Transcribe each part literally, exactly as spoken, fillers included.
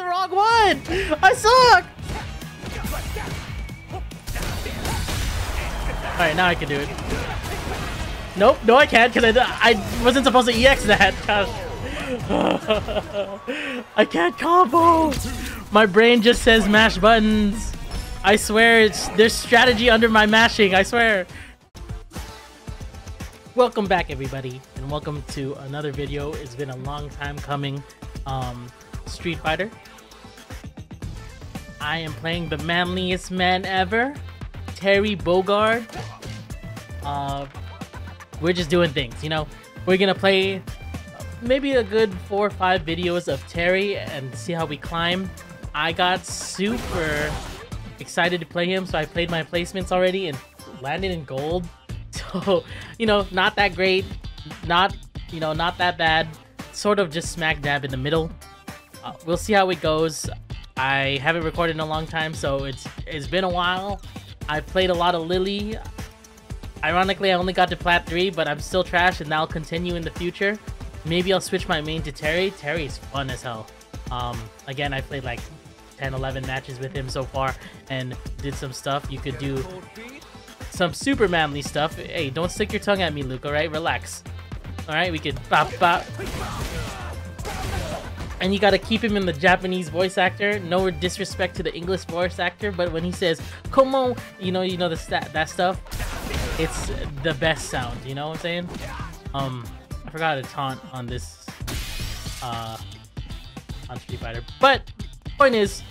the wrong one! I suck! Alright, now I can do it. Nope, no I can't because I, I wasn't supposed to E X that. Gosh. I can't combo! My brain just says mash buttons. I swear, it's there's strategy under my mashing, I swear. Welcome back everybody, and welcome to another video. It's been a long time coming. Um, Street Fighter. I am playing the manliest man ever, Terry Bogard. Uh, we're just doing things, you know? We're gonna play maybe a good four or five videos of Terry and see how we climb. I got super excited to play him, so I played my placements already and landed in gold. So, you know, not that great, not, you know, not that bad. Sort of just smack dab in the middle. Uh, we'll see how it goes. I haven't recorded in a long time, so it's it's been a while. I played a lot of Lily. Ironically, I only got to plat three, but I'm still trash, and that'll continue in the future. Maybe I'll switch my main to Terry. Terry's fun as hell. Um, again, I played like ten, eleven matches with him so far and did some stuff. You could do some super manly stuff. Hey, don't stick your tongue at me, Luke, all right? Relax. All right, we could bop, bop. And you gotta keep him in the Japanese voice actor. No disrespect to the English voice actor, but when he says, come on, you know, you know the stat, that stuff, it's the best sound, you know what I'm saying? Um, I forgot to taunt on this, uh, on Street Fighter. But, point is,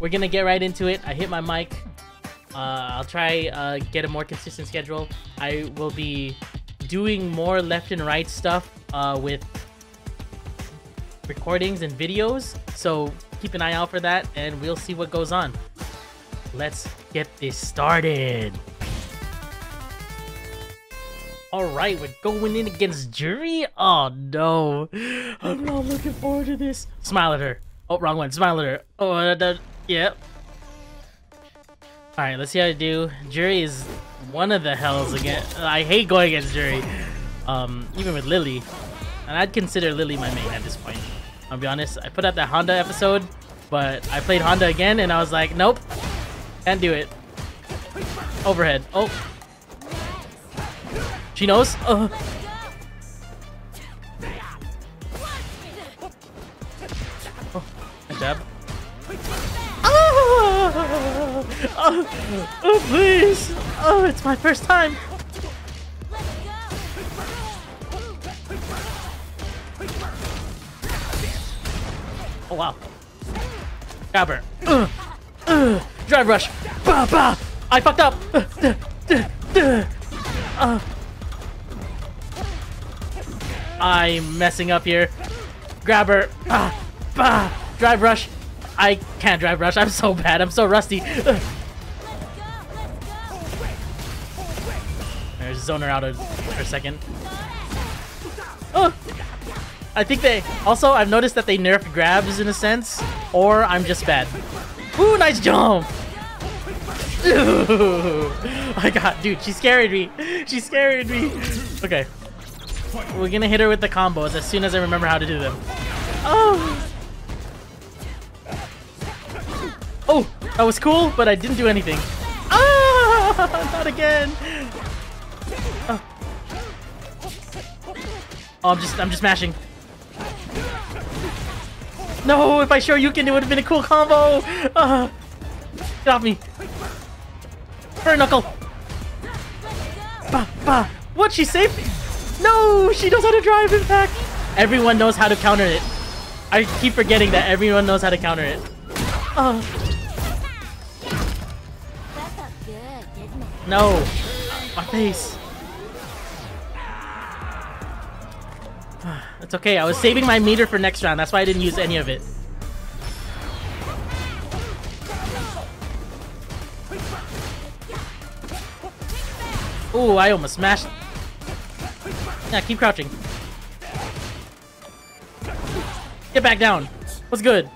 we're gonna get right into it. I hit my mic. Uh, I'll try uh, get a more consistent schedule. I will be doing more left and right stuff uh, with recordings and videos, so keep an eye out for that, and we'll see what goes on. Let's get this started. All right, we're going in against Juri. Oh no, I'm not looking forward to this. Smile at her. Oh, wrong one. Smile at her. Oh, uh, that, yeah. All right, let's see how I do. Juri is one of the hells again. I hate going against Juri, um, even with Lily. And I'd consider Lily my main at this point. I'll be honest, I put out that Honda episode, but I played Honda again and I was like, nope, can't do it. Overhead. Oh. She knows. Uh. Oh, nice jab. Oh, oh, oh, please! Oh, it's my first time! Oh, wow. Grab her. Uh, uh, drive rush. Bah, bah. I fucked up! Uh, duh, duh, duh. Uh, I'm messing up here. Grab her. Bah, bah. Drive rush. I can't drive rush. I'm so bad. I'm so rusty. Uh. There's Zoner out of, for a second. Oh! I think they... Also, I've noticed that they nerfed grabs in a sense. Or I'm just bad. Ooh, nice jump! Ooh. I got... Dude, she scared me. She scared me. Okay. We're gonna hit her with the combos as soon as I remember how to do them. Oh! Oh, that was cool, but I didn't do anything. Ah! Not again! Oh, oh I'm just I'm just mashing. No, if I show Yuken, it would have been a cool combo! Uh, get off me. Her knuckle! Bah, bah. What? She saved me? No! She knows how to drive impact! Everyone knows how to counter it. I keep forgetting that everyone knows how to counter it. Uh. No! My face! That's okay, I was saving my meter for next round, that's why I didn't use any of it. Ooh, I almost smashed. Yeah, keep crouching. Get back down! What's good?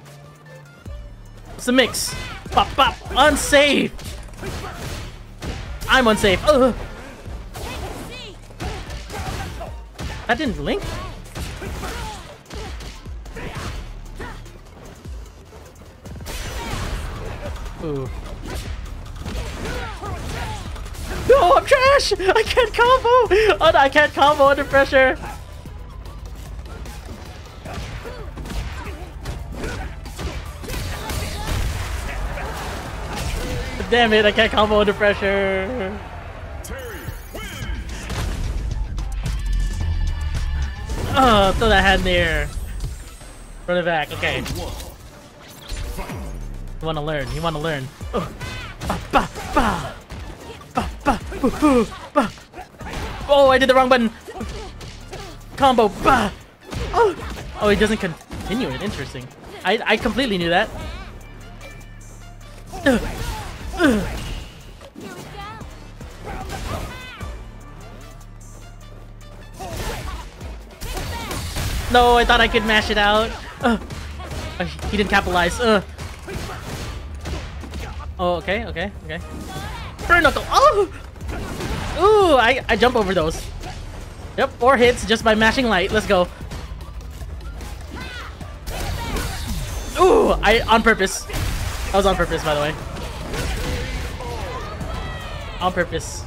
What's the mix? Pop, pop! Unsafe! I'm unsafe. Ugh. That didn't link. Ooh. No, I'm trash! I can't combo! Oh, no, I can't combo under pressure! Damn it, I can't combo under pressure! Oh, throw that hand in the air. Run it back, okay. You wanna learn, you wanna learn. Oh. Ba, ba, ba. Ba, ba, boo, boo, ba. Oh, I did the wrong button. Combo, ba. Oh, oh it doesn't continue it, interesting. I, I completely knew that. Ugh. Ugh. No, I thought I could mash it out. Uh, he didn't capitalize. Uh. Oh, okay, okay, okay. Burn knuckle. Oh! Ooh, I, I jump over those. Yep, four hits just by mashing light. Let's go. Ooh, I on purpose. That was on purpose, by the way. On purpose.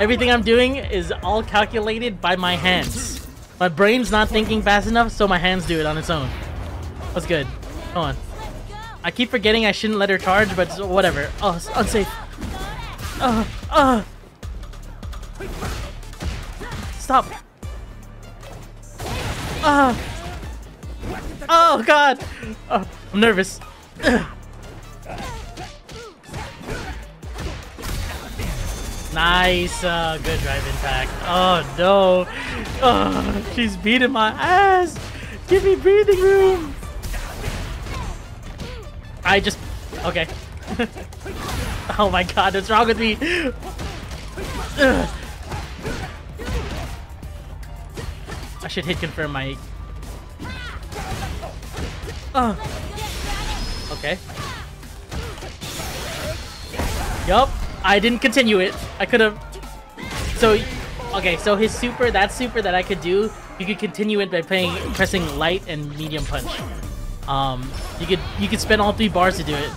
Everything I'm doing is all calculated by my hands. My brain's not thinking fast enough, so my hands do it on its own. That's good. Come on. I keep forgetting I shouldn't let her charge, but whatever. Oh, it's unsafe. Uh, uh. Stop. Uh. Oh, God. Uh, I'm nervous. Uh. Nice, uh, good drive impact. Oh no, oh, she's beating my ass. Give me breathing room. I just, okay. Oh my God, what's wrong with me? Ugh. I should hit confirm my. Uh. Okay. Yup. I didn't continue it. I could have. So, okay. So his super, that super that I could do, you could continue it by playing, pressing light and medium punch. Um, you could you could spend all three bars to do it.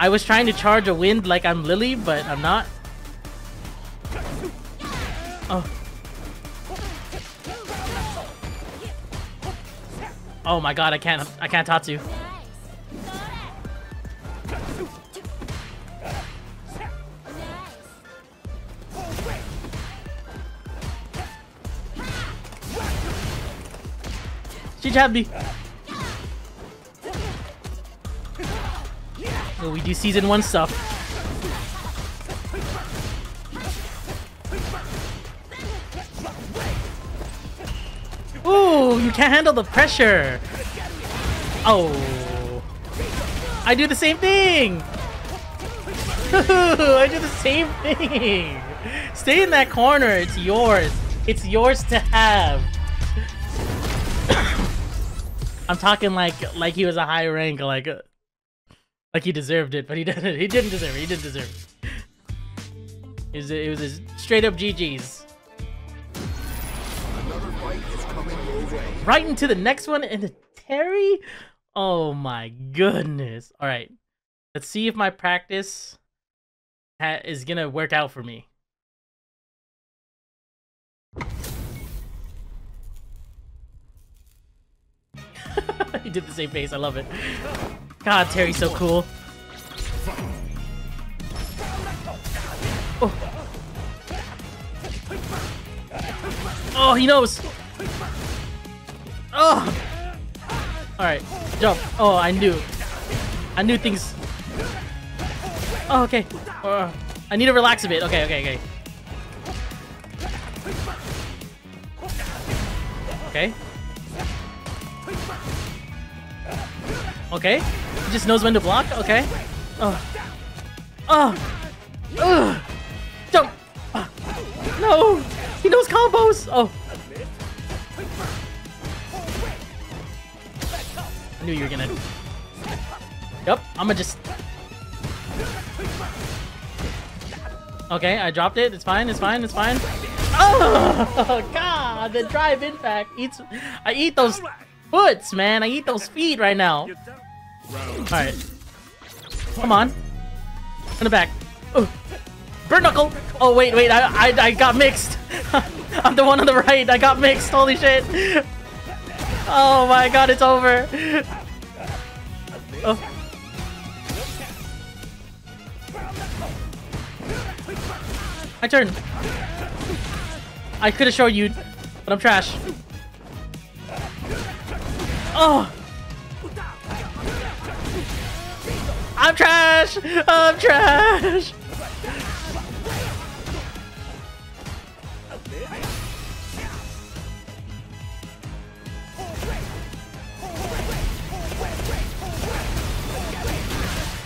I was trying to charge a wind like I'm Lily, but I'm not. Oh. Oh my God! I can't I can't Tatsu. She jabbed me. Oh, we do season one stuff. Ooh, you can't handle the pressure. Oh. I do the same thing. I do the same thing. Stay in that corner. It's yours. It's yours to have. I'm talking like like he was a high rank, like uh, like he deserved it, but he didn't. He didn't deserve it. He didn't deserve it. It was it was his straight up G Gs. Another fight is coming your way. Right into the next one, and the Terry. Oh my goodness! All right, let's see if my practice ha is gonna work out for me. He did the same face. I love it. God, Terry's so cool. Oh, oh he knows. Oh. All right, jump. Oh, I knew. I knew things. Oh, okay. Uh, I need to relax a bit. Okay, okay, okay. Okay. Okay, he just knows when to block. Okay. Oh. Oh. Ugh. Jump. Ah. No. He knows combos. Oh. I knew you were gonna. Yep. I'ma just. Okay, I dropped it. It's fine. It's fine. It's fine. Oh God! The drive impact eats. I eat those foots, man. I eat those feet right now. Alright. Come on. In the back. Oh. Burn knuckle! Oh, wait, wait, I, I, I got mixed. I'm the one on the right. I got mixed. Holy shit. Oh my god, it's over. Oh. My turn. I could have showed you, but I'm trash. Oh. I'm trash. I'm trash.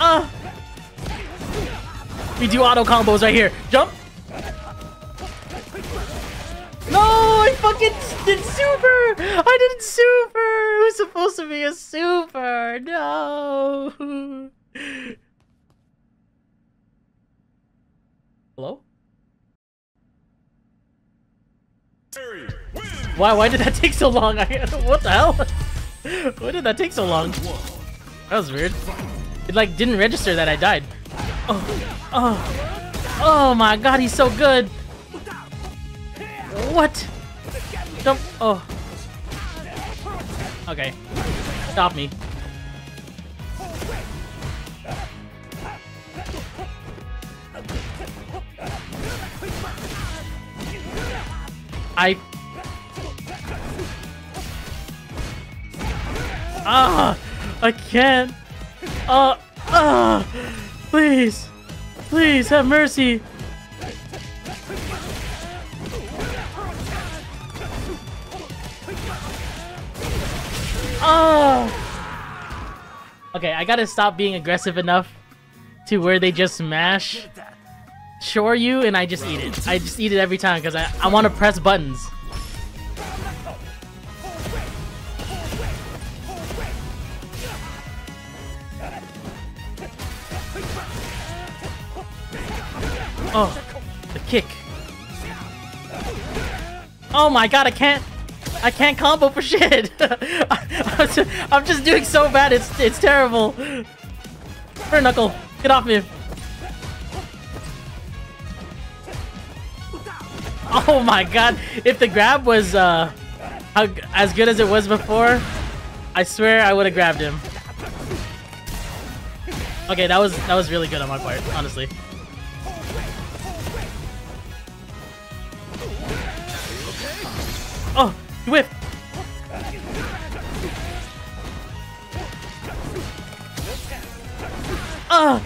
Uh, we do auto combos right here. Jump. No, I fucking did super. I did super. It was supposed to be a super. No. Hello? Terry, why? Why did that take so long? I, what the hell? Why did that take so long? That was weird. It like didn't register that I died. Oh, oh, oh my god, he's so good. What? Don't. Oh. Okay. Stop me. I. Ah, I can't. Uh, uh, please, please have mercy. Oh. Okay, I gotta stop being aggressive enough to where they just mash Shoryu and I just eat it. I just eat it every time because I, I want to press buttons. Oh, the kick. Oh my god, I can't I can't combo for shit. I'm, just, I'm just doing so bad, it's it's terrible. Burn knuckle, get off me. Oh my god, if the grab was uh how, as good as it was before, I swear I would have grabbed him. Okay, that was that was really good on my part, honestly. Oh, he whipped. Oh.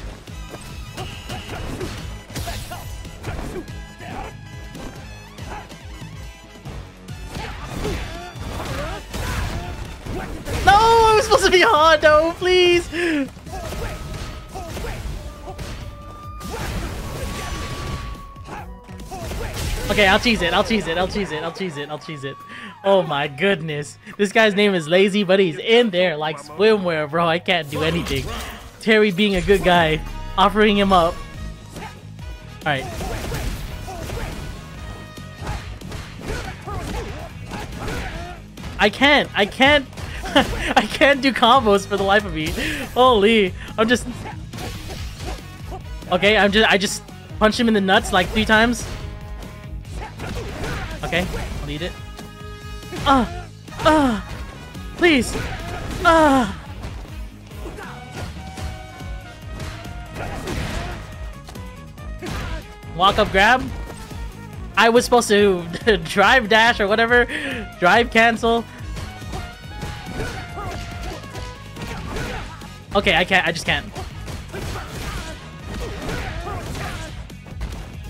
No, I was supposed to be Hadou, please. Okay, I'll cheese it, I'll cheese it, I'll cheese it, I'll cheese it, I'll cheese it. Oh my goodness. This guy's name is Lazy, but he's in there like swimwear, bro. I can't do anything. Terry being a good guy, offering him up. Alright. I can't, I can't, I can't do combos for the life of me. Holy, I'm just... Okay, I'm just, I just punched him in the nuts like three times. Okay, I'll eat it. Ah! Ah! Please! Ah! Walk up grab. I was supposed to drive dash or whatever. Drive cancel. Okay, I can't. I just can't.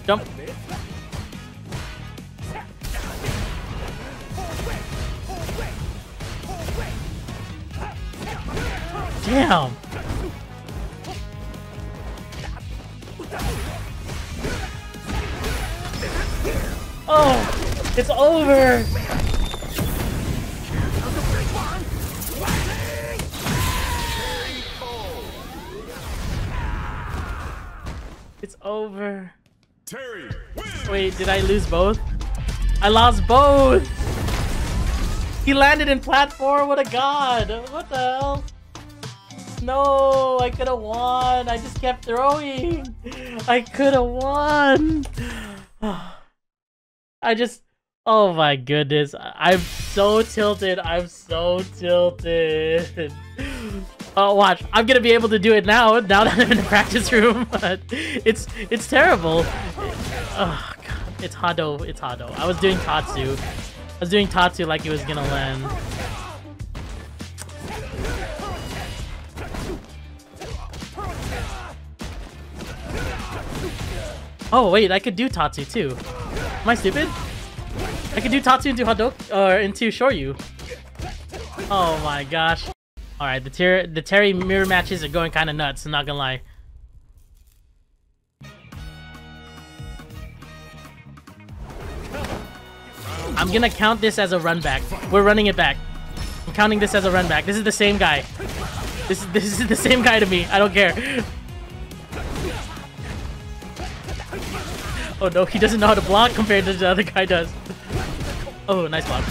Jump. Damn. Oh, it's over. It's over. Terry, wait, did I lose both? I lost both. He landed in platform. What a god. What the hell? No, I could have won. I just kept throwing. I could have won. I just... Oh my goodness. I'm so tilted. I'm so tilted. Oh, watch. I'm going to be able to do it now, now that I'm in the practice room. it's it's terrible. Oh, God. It's Hadou. It's Hadou. I was doing Tatsu. I was doing Tatsu like it was going to land. Oh, wait. I could do Tatsu, too. Am I stupid? I could do Tatsu into Hadou or into Shoryu. Oh my gosh. Alright, the ter the Terry mirror matches are going kind of nuts, I'm not gonna lie. I'm gonna count this as a run back. We're running it back. I'm counting this as a run back. This is the same guy. This, this is the same guy to me. I don't care. Oh no, he doesn't know how to block compared to the other guy does. Oh, nice block.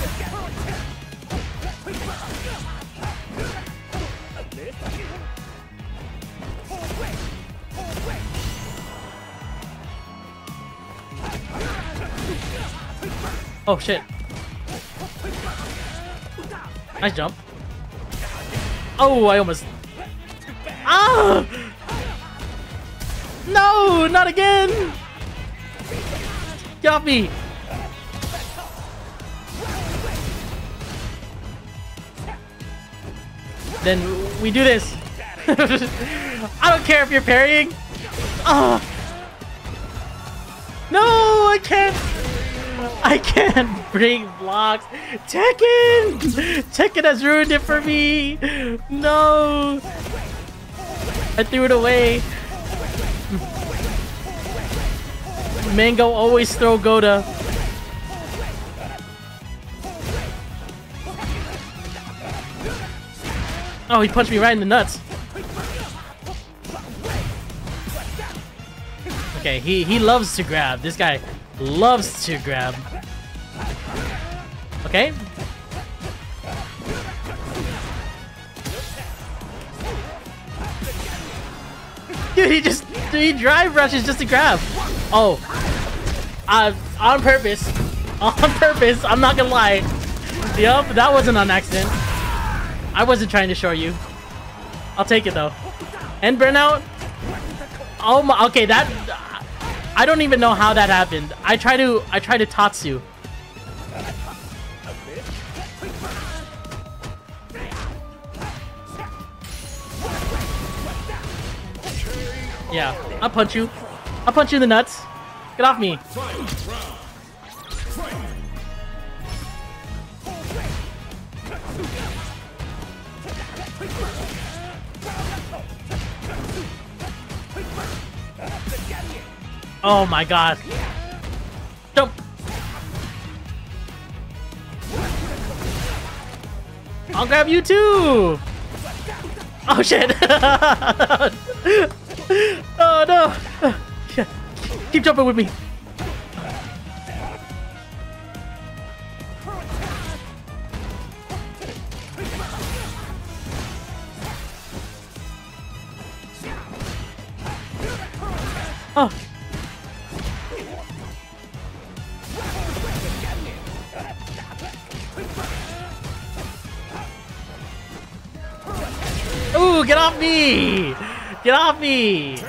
Oh shit. Nice jump. Oh, I almost... Ah! No, not again! Get off me! Then we do this. I don't care if you're parrying. Oh. No, I can't. I can't break blocks. Tekken! Tekken has ruined it for me. No. I threw it away. Mango always throw Goda. Oh, he punched me right in the nuts. Okay, he, he loves to grab. This guy loves to grab. Okay. Dude, he just he dry brushes just to grab. Oh. Uh, on purpose. On purpose. I'm not gonna lie. Yup, that wasn't on accident. I wasn't trying to show you. I'll take it though. And burnout. Oh my. Okay, that. I don't even know how that happened. I try to. I try to Tatsu. Yeah, I'll punch you. I'll punch you in the nuts. Get off me. Oh my god. Jump. I'll grab you too. Oh shit. Oh no. Keep jumping with me. Oh. Ooh, get off me! Get off me!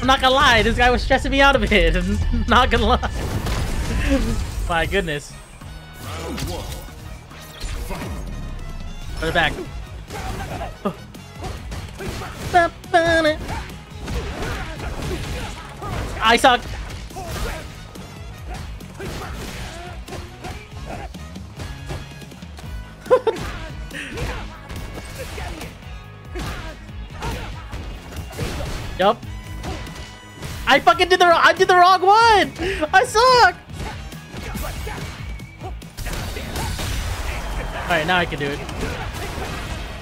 I'm not gonna lie, this guy was stressing me out of it. I'm not gonna lie. My goodness. Put it back. Oh. I suck. Yup. I fucking did the wrong- I did the wrong one! I suck! Alright, now I can do it.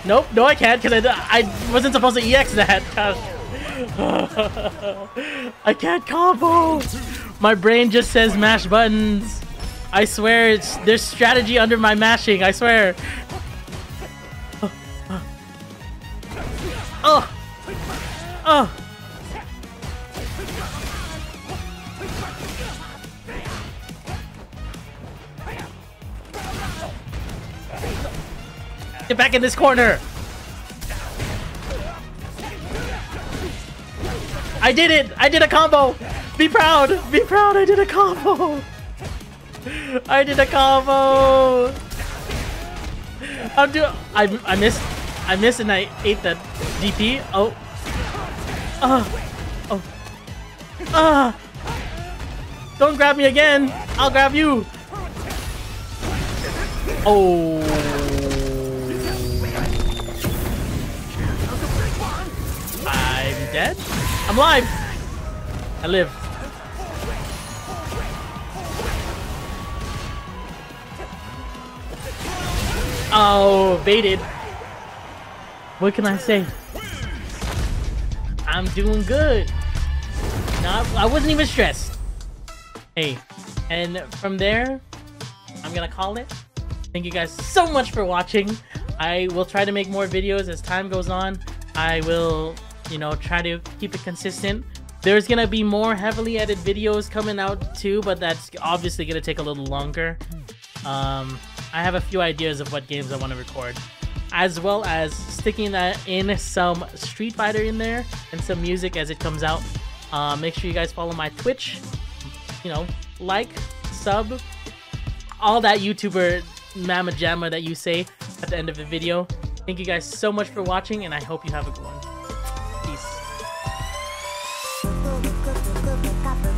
Nope, no I can't because I, I wasn't supposed to E X that. I can't combo! My brain just says mash buttons. I swear, it's there's strategy under my mashing, I swear. Oh! Oh! Get back in this corner! I did it! I did a combo! Be proud! Be proud! I did a combo! I did a combo! I'm doing. I I missed. I missed, and I ate the D P. Oh. Ah. Uh. Oh. Ah. Uh. Don't grab me again. I'll grab you. Oh. I'm dead. I'm alive. I live. Oh, baited. What can I say? I'm doing good. Not, I wasn't even stressed. Hey, and from there, I'm gonna call it. Thank you guys so much for watching. I will try to make more videos as time goes on. I will, you know, try to keep it consistent. There's gonna be more heavily edited videos coming out too, but that's obviously gonna take a little longer. Um... I have a few ideas of what games I want to record, as well as sticking that in some Street Fighter in there and some music as it comes out. Uh, make sure you guys follow my Twitch, you know, like, sub, all that YouTuber mama jamma that you say at the end of the video. Thank you guys so much for watching, and I hope you have a good one. Peace.